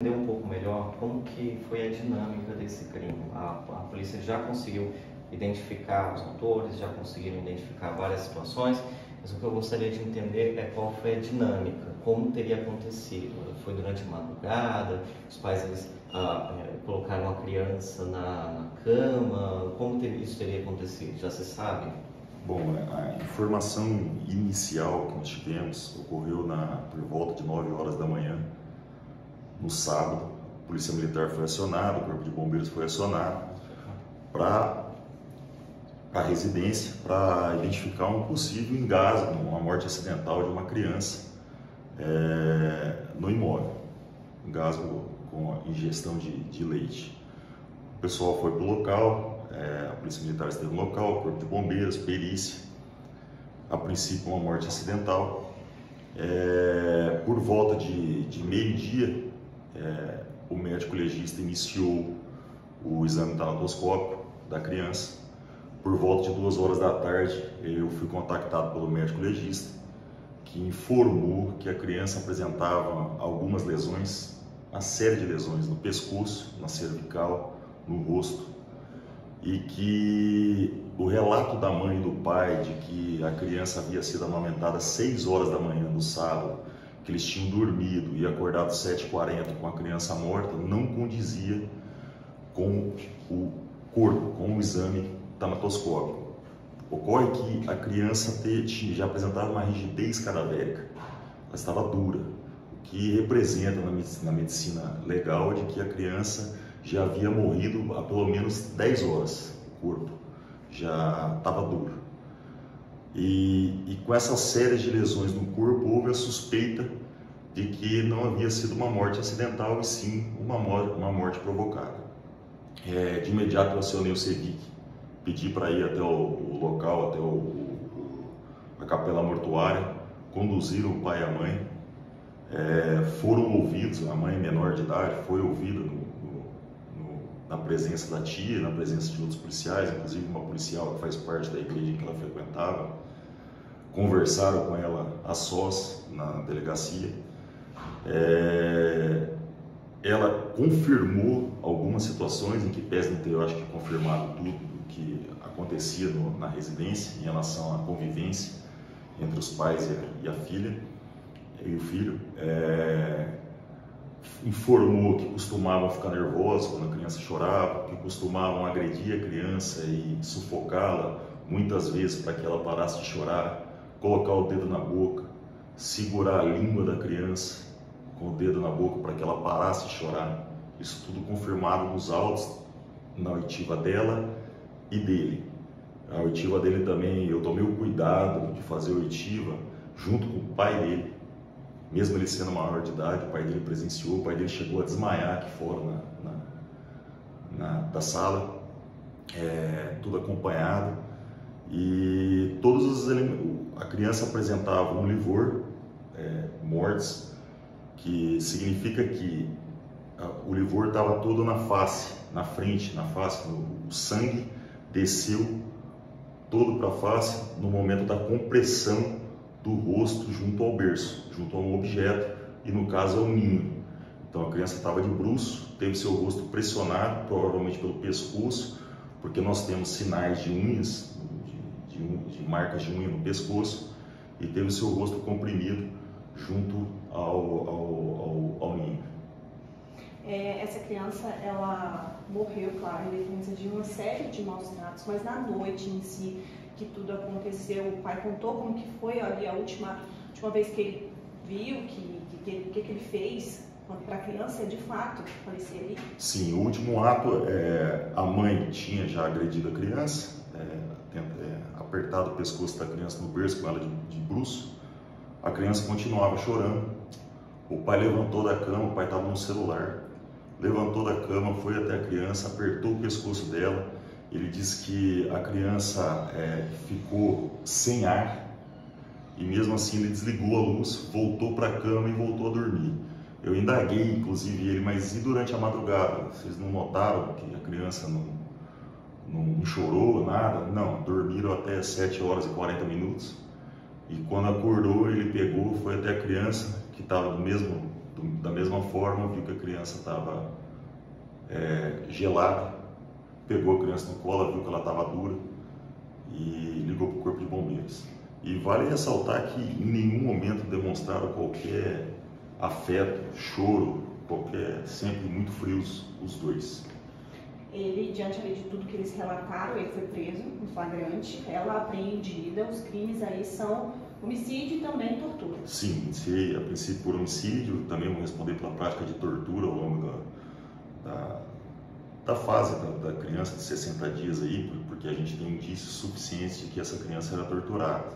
Entender um pouco melhor como que foi a dinâmica desse crime. A polícia já conseguiu identificar os autores, já conseguiram identificar várias situações, mas o que eu gostaria de entender é qual foi a dinâmica, como teria acontecido. Foi durante a madrugada, os pais eles, colocaram a criança na cama, como isso teria acontecido, já se sabe? Bom, a informação inicial que nós tivemos ocorreu por volta de 9 horas da manhã. No sábado, a Polícia Militar foi acionada, o Corpo de Bombeiros foi acionado para a residência, para identificar um possível engasgo, uma morte acidental de uma criança no imóvel. Engasgo com a ingestão de leite. O pessoal foi para o local, a Polícia Militar esteve no local, o Corpo de Bombeiros, perícia. A princípio, uma morte acidental. Por volta de meio-dia, o médico legista iniciou o exame talatoscópico da criança. Por volta de 2 horas da tarde, eu fui contactado pelo médico legista, que informou que a criança apresentava algumas lesões, uma série de lesões no pescoço, na cervical, no rosto, e que o relato da mãe e do pai de que a criança havia sido amamentada às 6 horas da manhã no sábado, que eles tinham dormido e acordado 7h40 com a criança morta, não condizia com o corpo, com o exame talatoscópico. Ocorre que a criança já apresentava uma rigidez cadavérica, ela estava dura, o que representa na medicina legal de que a criança já havia morrido há pelo menos 10 horas, o corpo já estava duro. E com essa série de lesões no corpo, houve a suspeita de que não havia sido uma morte acidental, e sim uma morte provocada. De imediato eu acionei o CVIC, pedi para ir até o local, até a capela mortuária, conduziram o pai e a mãe, foram ouvidos, a mãe menor de idade foi ouvida na presença da tia, na presença de outros policiais, inclusive uma policial que faz parte da igreja que ela frequentava. Conversaram com ela a sós na delegacia. Ela confirmou algumas situações, em que pese não ter, eu acho que, confirmado tudo o que acontecia na residência em relação à convivência entre os pais e a filha, e o filho. Informou que costumavam ficar nervosos quando a criança chorava, que costumavam agredir a criança e sufocá-la muitas vezes para que ela parasse de chorar, colocar o dedo na boca, segurar a língua da criança com o dedo na boca para que ela parasse de chorar. Isso tudo confirmado nos autos, na oitiva dela e dele. A oitiva dele também, eu tomei o cuidado de fazer a oitiva junto com o pai dele. Mesmo ele sendo maior de idade, o pai dele presenciou, o pai dele chegou a desmaiar aqui fora da sala, tudo acompanhado. E a criança apresentava um livor, mortis, que significa que o livor estava todo na face, na frente, na face, o sangue desceu todo para a face no momento da compressão do rosto junto ao berço, junto a um objeto, e no caso é um ninho. Então a criança estava de bruços, teve seu rosto pressionado, provavelmente pelo pescoço, porque nós temos sinais de unhas, de marcas de unha no pescoço, e teve seu rosto comprimido junto ao ninho. Essa criança, ela morreu, claro, em decorrência de uma série de maus tratos, mas na noite em si que tudo aconteceu, o pai contou como que foi ali a última vez que ele viu, que ele fez para a criança, de fato, aparecer ali? Sim, o último ato, a mãe tinha já agredido a criança, apertado o pescoço da criança no berço com ela de bruços, a criança continuava chorando, o pai levantou da cama, o pai estava no celular, levantou da cama, foi até a criança, apertou o pescoço dela. Ele disse que a criança ficou sem ar, e mesmo assim ele desligou a luz, voltou para a cama e voltou a dormir. Eu indaguei, inclusive, ele, mas e durante a madrugada? Vocês não notaram que a criança não chorou, nada? Não, dormiram até 7 horas e 40 minutos. E quando acordou, ele pegou, foi até a criança, que estava do mesmo da mesma forma, viu que a criança estava gelada, pegou a criança no colo, viu que ela estava dura e ligou para o corpo de bombeiros. E vale ressaltar que em nenhum momento demonstraram qualquer afeto, choro, qualquer, sempre muito frios os dois. Ele, diante de tudo que eles relataram, ele foi preso em flagrante, ela apreendida, os crimes aí são homicídio e também tortura. Sim, se a princípio por homicídio, também vão responder pela prática de tortura ao longo da fase da criança de 60 dias aí, porque a gente tem indícios suficientes de que essa criança era torturada.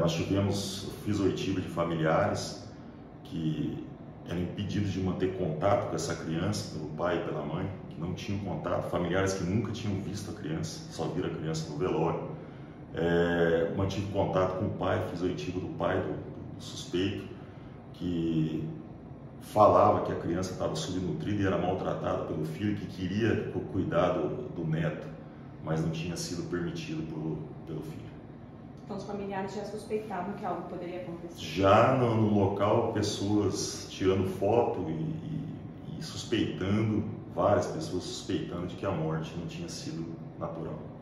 Nós tivemos, fiz oitiva de familiares que eram impedidos de manter contato com essa criança, pelo pai e pela mãe, que não tinham contato, familiares que nunca tinham visto a criança, só viram a criança no velório. Mantive contato com o pai, fiz oitiva do pai do suspeito, que falava que a criança estava subnutrida e era maltratada pelo filho, que queria o cuidado do neto, mas não tinha sido permitido pelo filho. Então os familiares já suspeitavam que algo poderia acontecer? Já no local, pessoas tirando foto e suspeitando, várias pessoas suspeitando de que a morte não tinha sido natural.